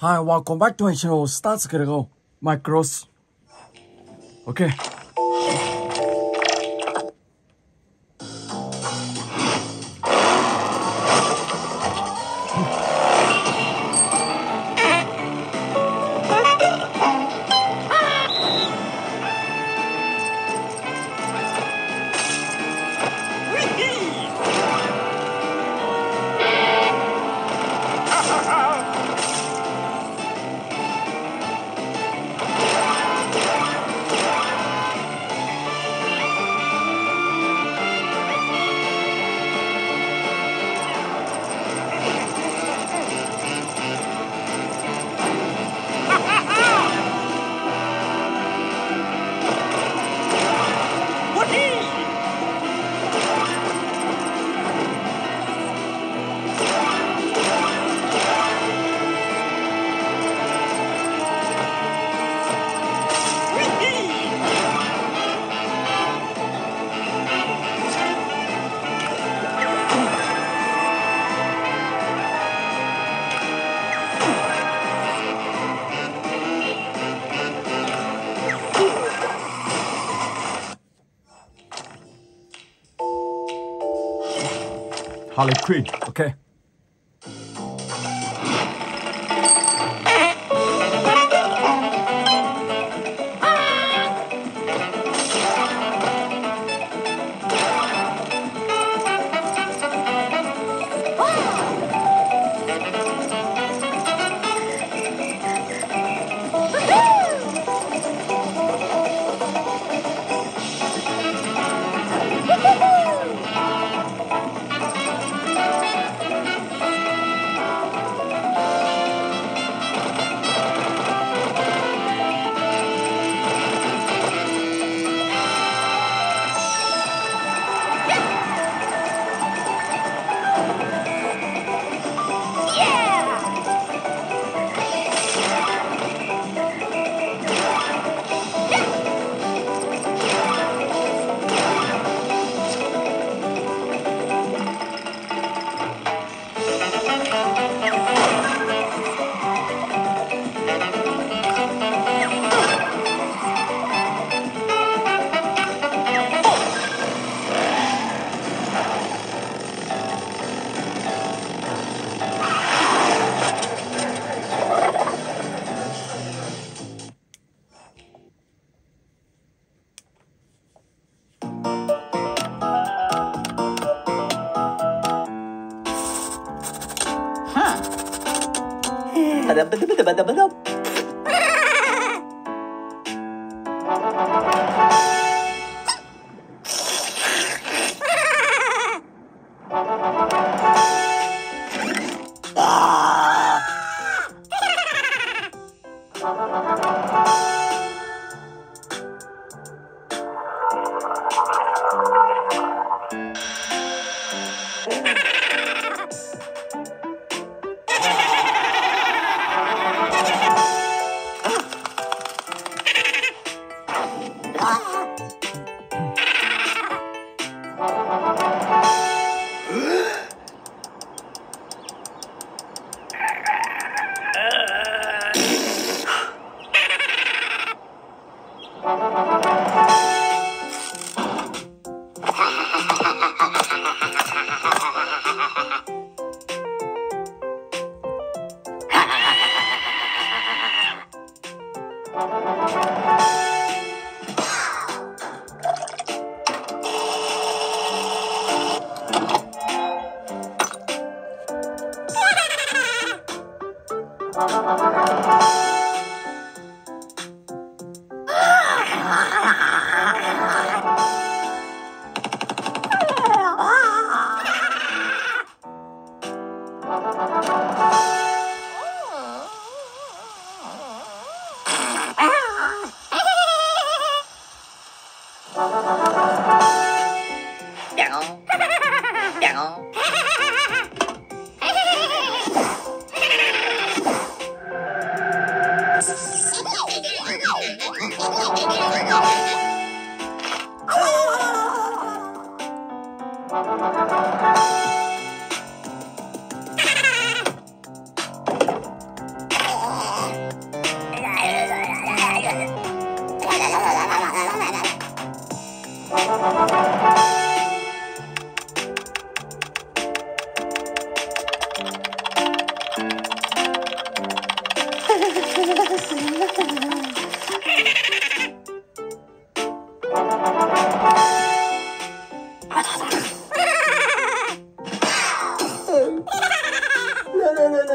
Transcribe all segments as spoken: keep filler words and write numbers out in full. Hi, welcome back to my channel. Start to go Micros. Okay. Harley Quinn, okay.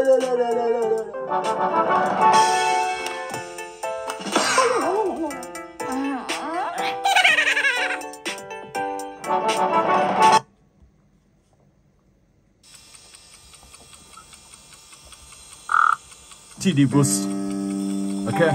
T D boost. Okay.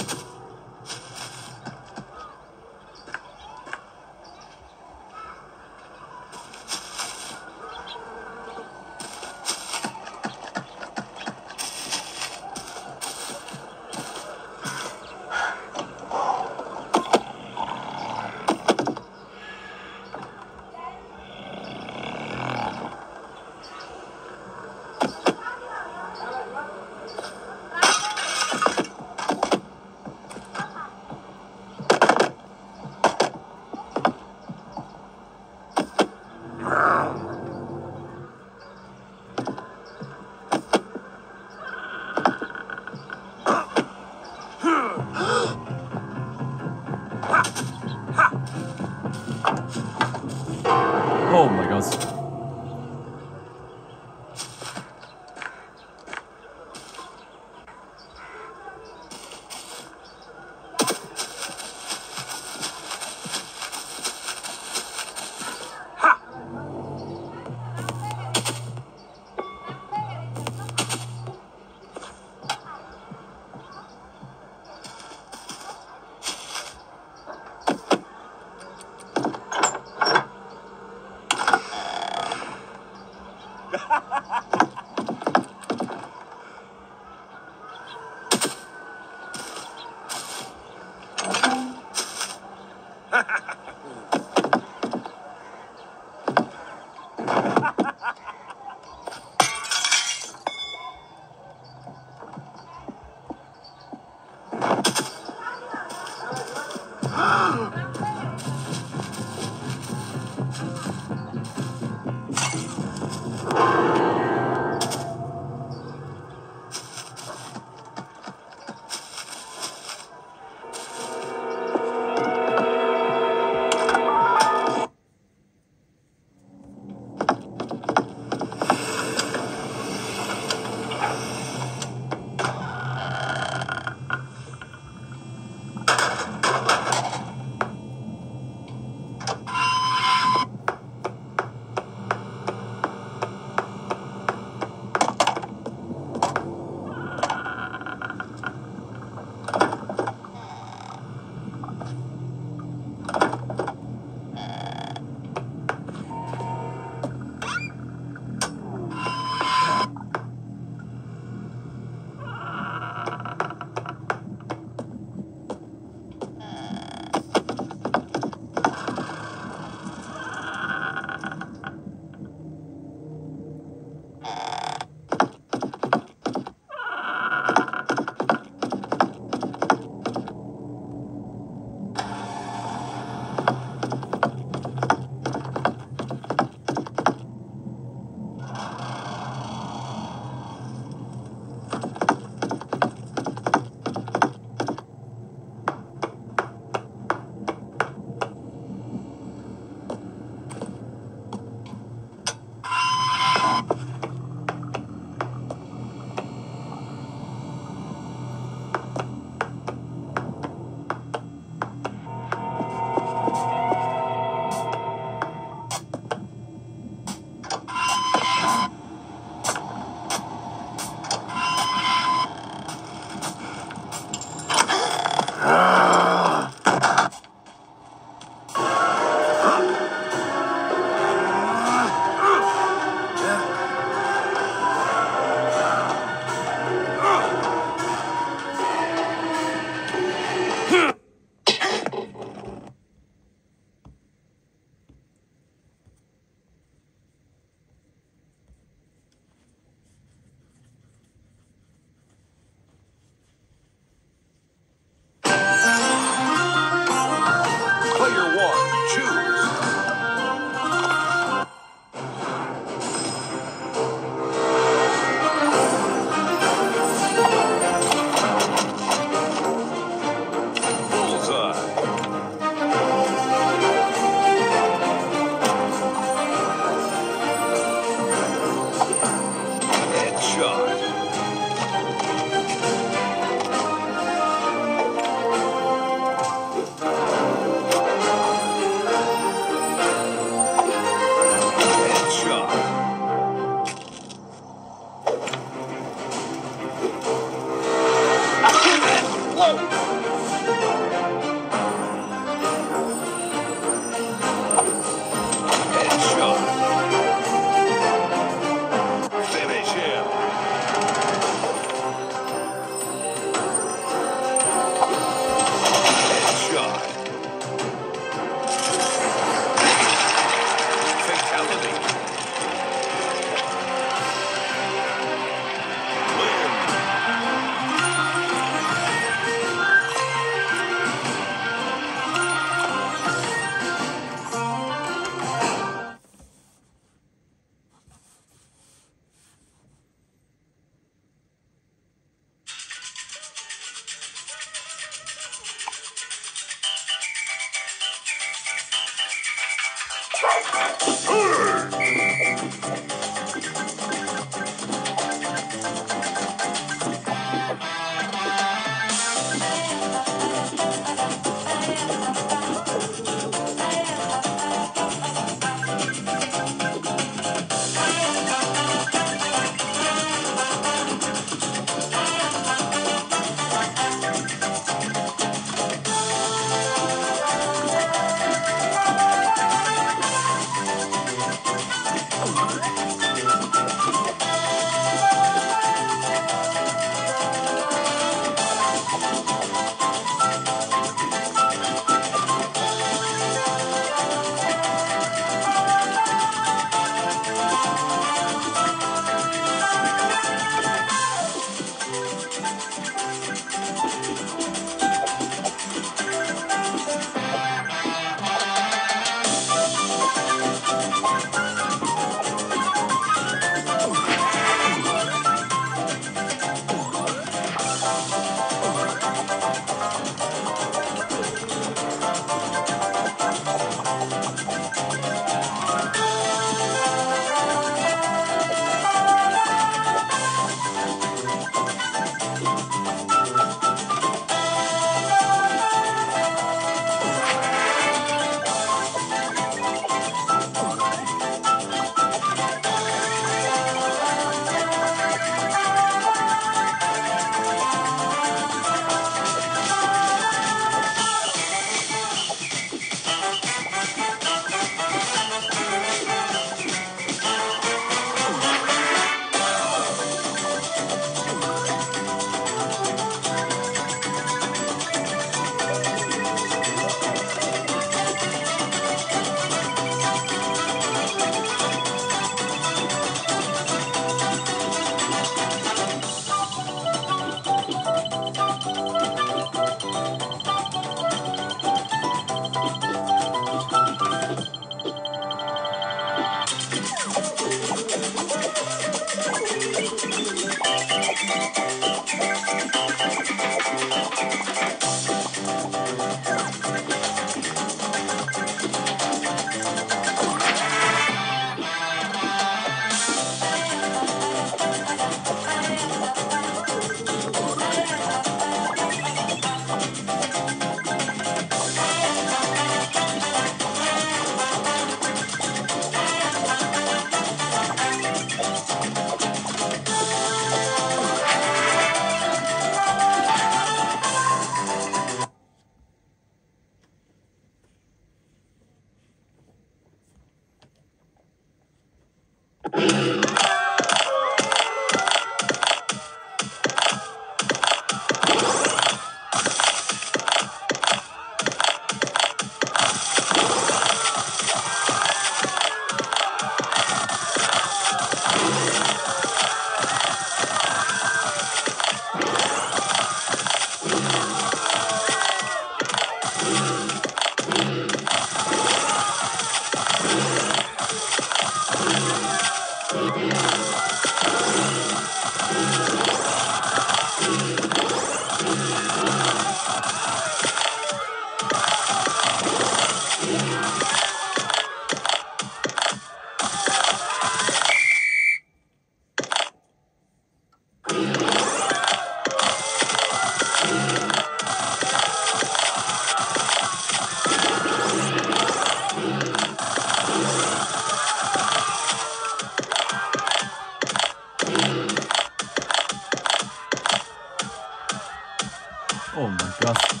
Oh my gosh.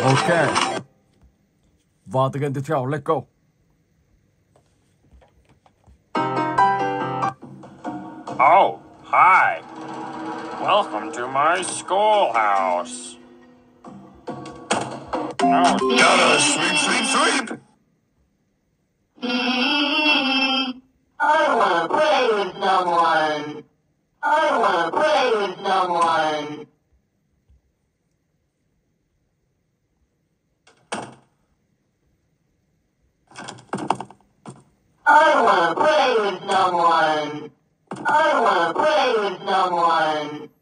Okay. Vào từ game tiếp theo, let's go. Oh, hi. Welcome to my schoolhouse. Now gotta sweep, sweep, sweep. I wanna play with someone. I wanna play with someone. I wanna play with someone. I wanna play with someone. I wanna play with someone.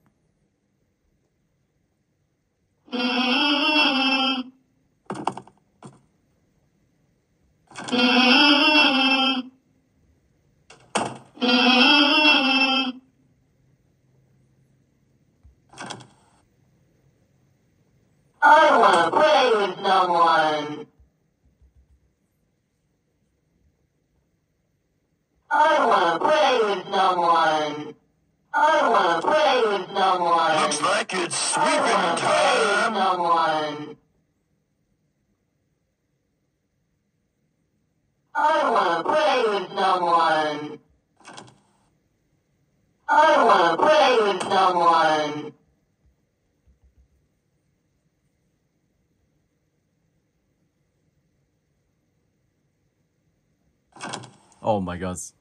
I wanna play with someone. I wanna play with someone. Looks like it's sweeping time. I wanna play with someone. I wanna play with someone. I wanna play with someone. Oh my gosh.